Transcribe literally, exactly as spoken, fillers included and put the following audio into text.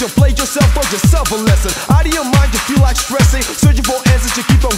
Just play yourself, or yourself a lesson. Out of your mind, you feel like stressing. Searching for answers, you keep on